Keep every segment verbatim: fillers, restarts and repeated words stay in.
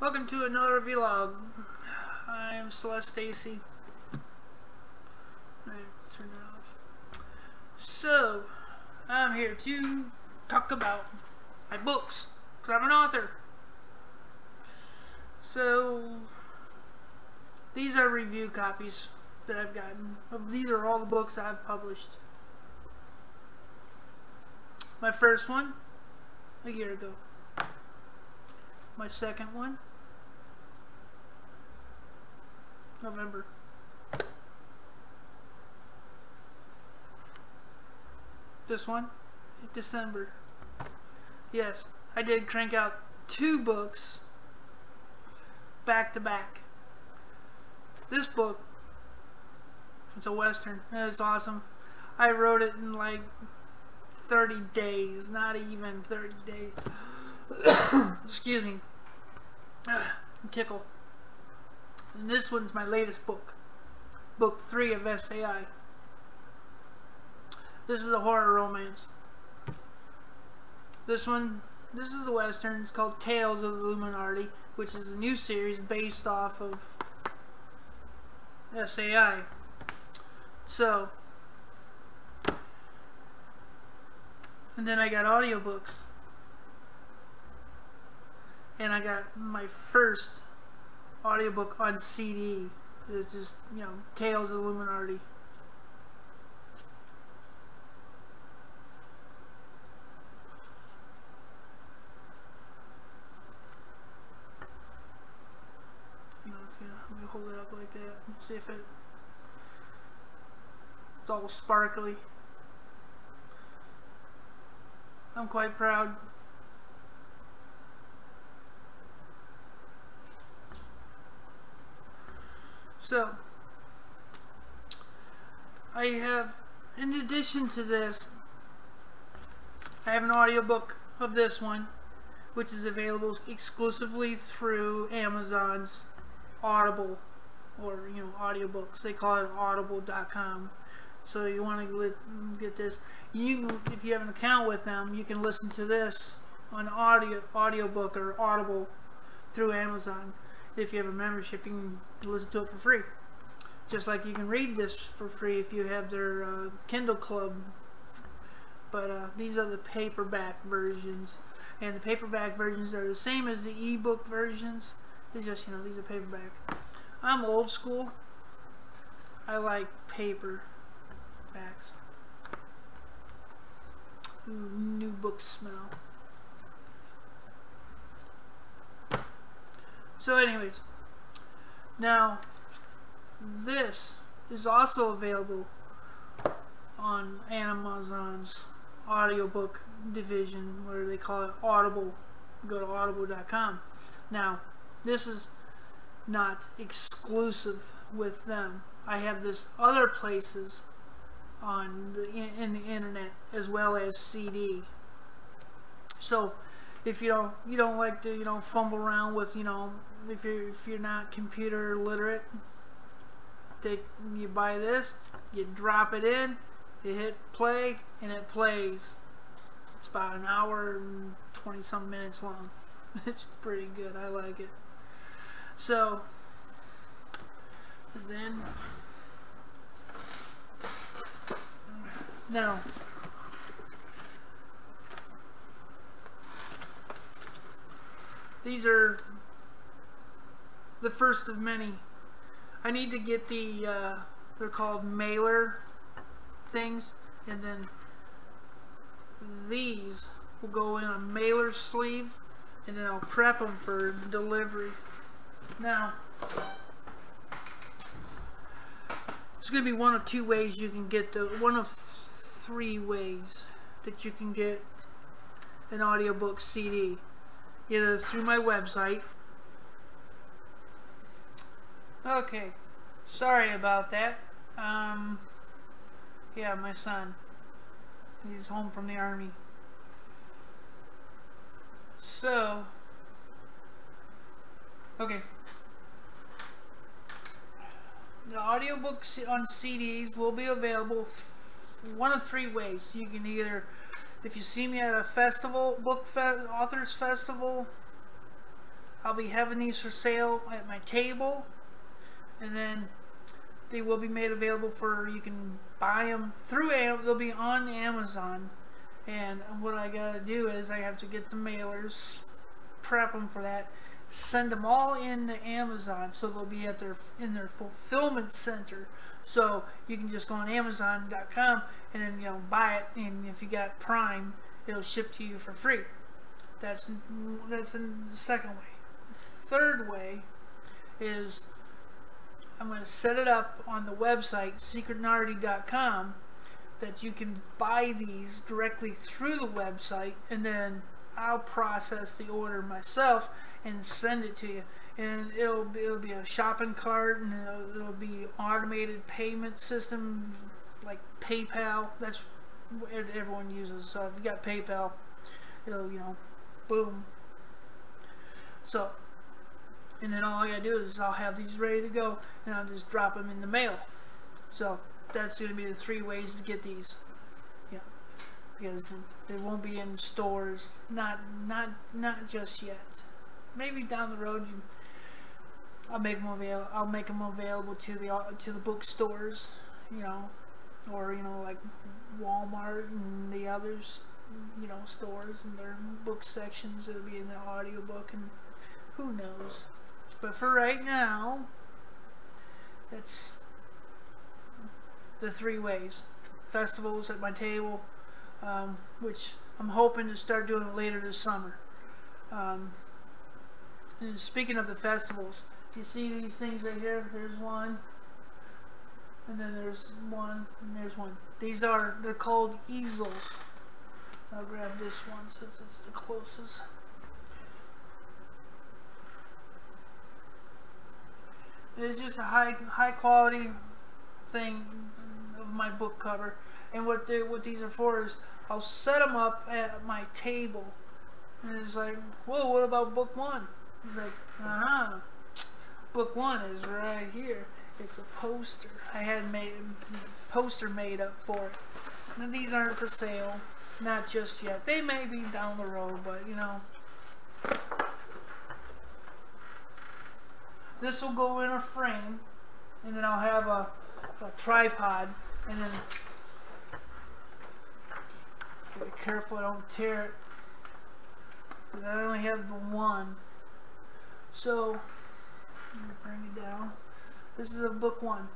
Welcome to another vlog. I'm Celeste Stacy. Turn that off. So, I'm here to talk about my books, because I'm an author. So, these are review copies that I've gotten. These are all the books that I've published. My first one, a year ago. My second one, November. This one, December. Yes, I did crank out two books back to back. This book, it's a Western, and it's awesome. I wrote it in like thirty days, not even thirty days. Excuse me. Uh, tickle. And this one's my latest book. Book three of S A I. This is a horror romance. This one, this is the Western. It's called Tales of the IlluminaRti, which is a new series based off of S A I. So, and then I got audiobooks. And I got my first audiobook on C D. It's just, you know, Tales of the IlluminaRti. You know, it's gonna, I'm gonna hold it up like that. See if it, it's all sparkly. I'm quite proud. So, I have, in addition to this, I have an audiobook of this one, which is available exclusively through Amazon's Audible, or, you know, audiobooks. They call it audible dot com. So you want to get this. You, if you have an account with them, you can listen to this on audio, audiobook or Audible through Amazon. If you have a membership, you can listen to it for free. Just like you can read this for free if you have their uh, Kindle Club. But uh, these are the paperback versions. And the paperback versions are the same as the ebook versions. It's just, you know, these are paperback. I'm old school. I like paperbacks. Ooh, new book smell. So anyways, now this is also available on Amazon's audiobook division, where they call it Audible. Go to audible dot com. Now, this is not exclusive with them. I have this other places on the, in the internet, as well as C D. So if you don't you don't like to you know fumble around with, you know if you're if you're not computer literate, take you buy this, you drop it in, you hit play, and it plays. It's about an hour and twenty some minutes long. It's pretty good. I like it. So then now these are the first of many. I need to get the, uh, they're called mailer things, and then these will go in a mailer sleeve, and then I'll prep them for delivery. Now, it's going to be one of two ways you can get the, one of three ways that you can get an audiobook C D. Either through my website. Okay, sorry about that. Um, yeah, my son. He's home from the army. So, okay. The audiobooks on C Ds will be available one of three ways. You can either, if you see me at a festival, book fe authors festival, I'll be having these for sale at my table, and then they will be made available for, you can buy them through, they'll be on Amazon. And what I gotta do is I have to get the mailers, prep them for that, send them all in to Amazon, so they'll be at their in their fulfillment center. So you can just go on Amazon dot com and then, you know, buy it, and if you got Prime, it'll ship to you for free. That's that's the second way. The third way is I'm going to set it up on the website secret narti dot com that you can buy these directly through the website, and then I'll process the order myself and send it to you. And it'll be, it'll be a shopping cart, and it'll, it'll be automated payment system like PayPal. That's what everyone uses. So if you got PayPal, it'll, you know, boom. So, and then all I gotta do is I'll have these ready to go, and I'll just drop them in the mail. So that's gonna be the three ways to get these. Yeah, because they won't be in stores, not not not just yet. Maybe down the road, you, I'll make them avail. I'll make them available to the to the bookstores, you know, or you know like Walmart and the others, you know, stores and their book sections. It'll be in the audiobook, and who knows. But for right now, that's the three ways. Festivals at my table, um, which I'm hoping to start doing later this summer. Um, and speaking of the festivals, you see these things right here? There's one, and then there's one, and there's one. These are, they're called easels. I'll grab this one since it's the closest. It's just a high high quality thing of my book cover, and what they, what these are for is I'll set them up at my table, and it's like, whoa, what about book one? It's like, uh-huh, book one is right here. It's a poster. I had made a poster made up for it. And these aren't for sale, not just yet. They may be down the road, but you know. This will go in a frame, and then I'll have a, a tripod, and then be careful I don't tear it, because I only have the one. So let me bring it down. This is a book one.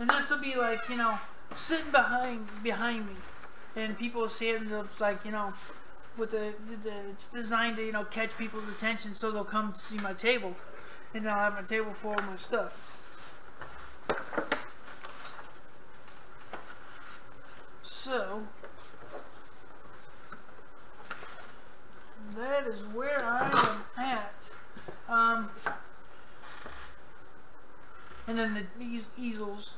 And this will be like, you know, sitting behind behind me. And people see it, and they'll, like, you know, with the, the it's designed to, you know, catch people's attention, so they'll come to see my table, and then I'll have my table full of my stuff. So that is where I am at. Um, and then the these easels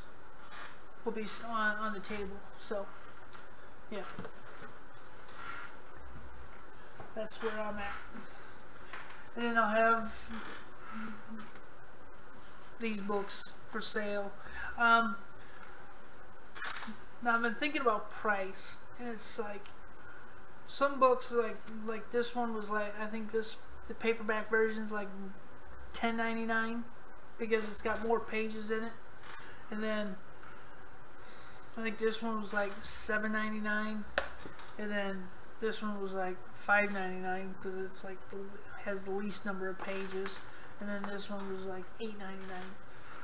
will be on on the table. So. Yeah, that's where I'm at. And then I'll have these books for sale. Um, now I've been thinking about price, and it's like some books, like like this one was like, I think this the paperback version is like ten ninety-nine because it's got more pages in it, and then. I think this one was like seven ninety-nine, and then this one was like five ninety-nine because it's like the, has the least number of pages, and then this one was like eight ninety-nine.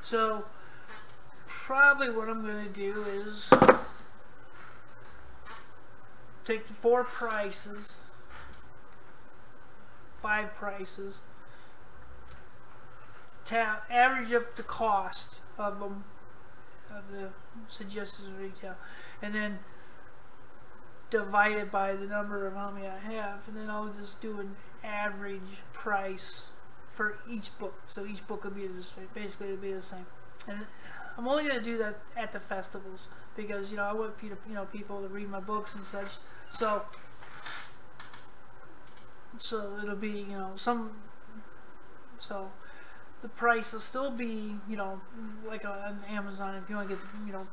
So probably what I'm going to do is take the four prices, five prices, ta- average up the cost of them. Of the suggested retail, and then divide it by the number of how many I have, and then I'll just do an average price for each book. So each book will be the same. Basically, it'll be the same. And I'm only gonna do that at the festivals because you know I want people, you know, people to read my books and such. So, so it'll be you know some so. the price will still be, you know, like on Amazon, if you want to get the, you know,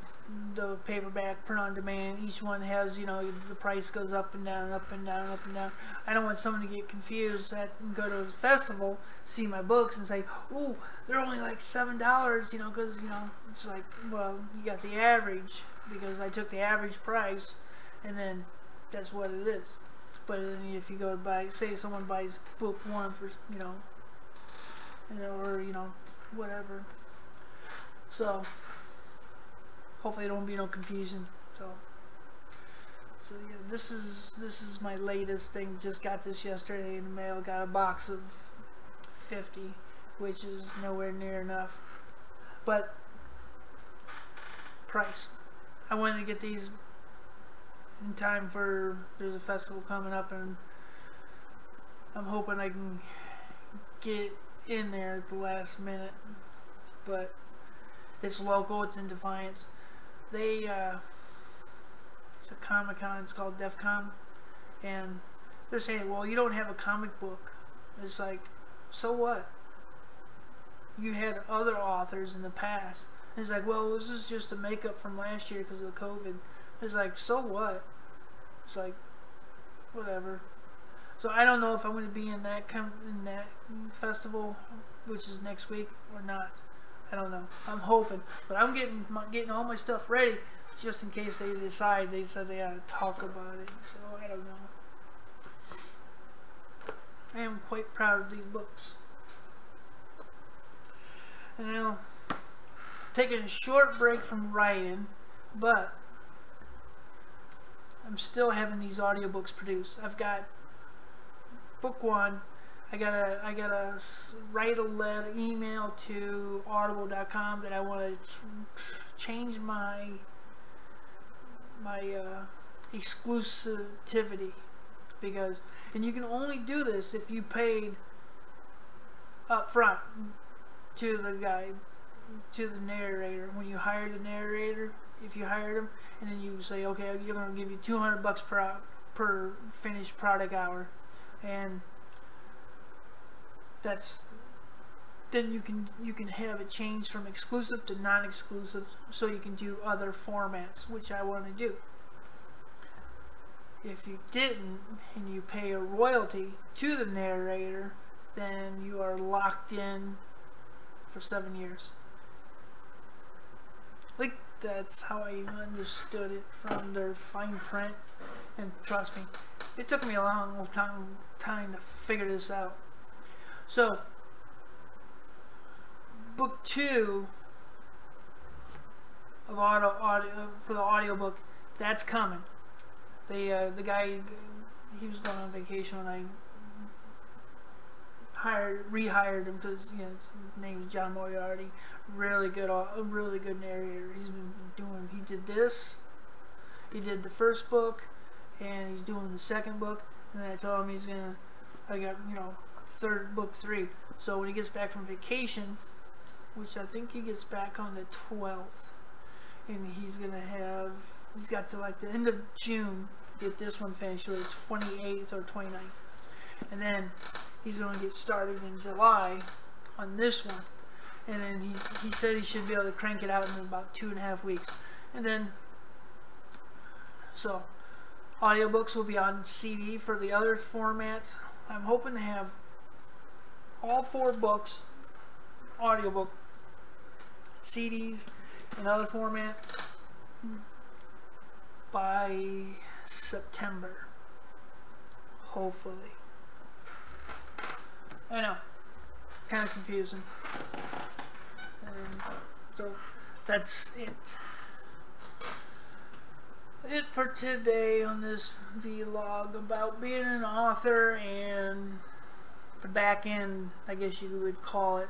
the paperback, print on demand, each one has, you know, the price goes up and down, up and down, up and down. I don't want someone to get confused at, and go to a festival, see my books and say, ooh, they're only like seven dollars, you know, because, you know, it's like, well, you got the average, because I took the average price, and then that's what it is. But if you go to buy, say someone buys book one for, you know, or, you know, whatever. So, hopefully there won't be no confusion. So, so yeah, this is, this is my latest thing. Just got this yesterday in the mail. Got a box of fifty, which is nowhere near enough. But, price. I wanted to get these in time for, there's a festival coming up, and I'm hoping I can get in there at the last minute, but it's local, it's in Defiance. They, uh, it's a Comic Con, it's called DefCon, and they're saying, well, you don't have a comic book. It's like, so what? You had other authors in the past. It's like, well, this is just a makeup from last year because of COVID. It's like, so what? It's like, whatever. So I don't know if I'm going to be in that com in that festival, which is next week, or not. I don't know. I'm hoping, but I'm getting my, getting all my stuff ready just in case they decide. They said they ought to talk about it. So I don't know. I am quite proud of these books. And now, taking a short break from writing, but I'm still having these audiobooks produced. I've got book one, I gotta I gotta write a letter, email to audible dot com that I want to change my my uh, exclusivity, because, and you can only do this if you paid up front to the guy, to the narrator. When you hire the narrator, if you hired him, and then you say, okay, you're gonna give you two hundred bucks per per finished product hour. And that's, then you can you can have it changed from exclusive to non-exclusive, so you can do other formats, which I want to do. If you didn't, and you pay a royalty to the narrator, then you are locked in for seven years. Like, that's how I understood it from their fine print, and trust me, it took me a long, long time, time to figure this out. So, book two of audio, audio for the audiobook, that's coming. The uh, the guy, he was going on vacation when I hired rehired him, because, you know, his name is John Moriarty. Really good, a really good narrator. He's been doing. He did this. He did the first book. And he's doing the second book, and I told him he's gonna, I got, you know, third book three. So when he gets back from vacation, which I think he gets back on the twelfth, and he's gonna have, he's got to like the end of June to get this one finished, or the twenty-eighth or twenty-ninth, and then he's gonna get started in July on this one, and then he he said he should be able to crank it out in about two and a half weeks, and then so. Audiobooks will be on C D for the other formats. I'm hoping to have all four books, audiobook, C Ds, and other format by September. Hopefully. I know, kind of confusing. And so that's it. It for today on this vlog about being an author and the back end, I guess you would call it,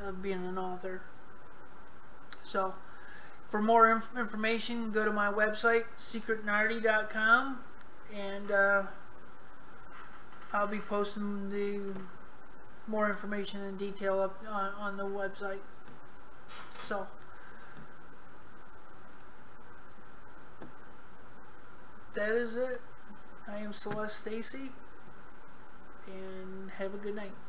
of being an author. So, for more inf information, go to my website, secret narti dot com, and uh, I'll be posting the more information and detail up on, on the website. So. That is it. I am Celeste Stacy, and have a good night.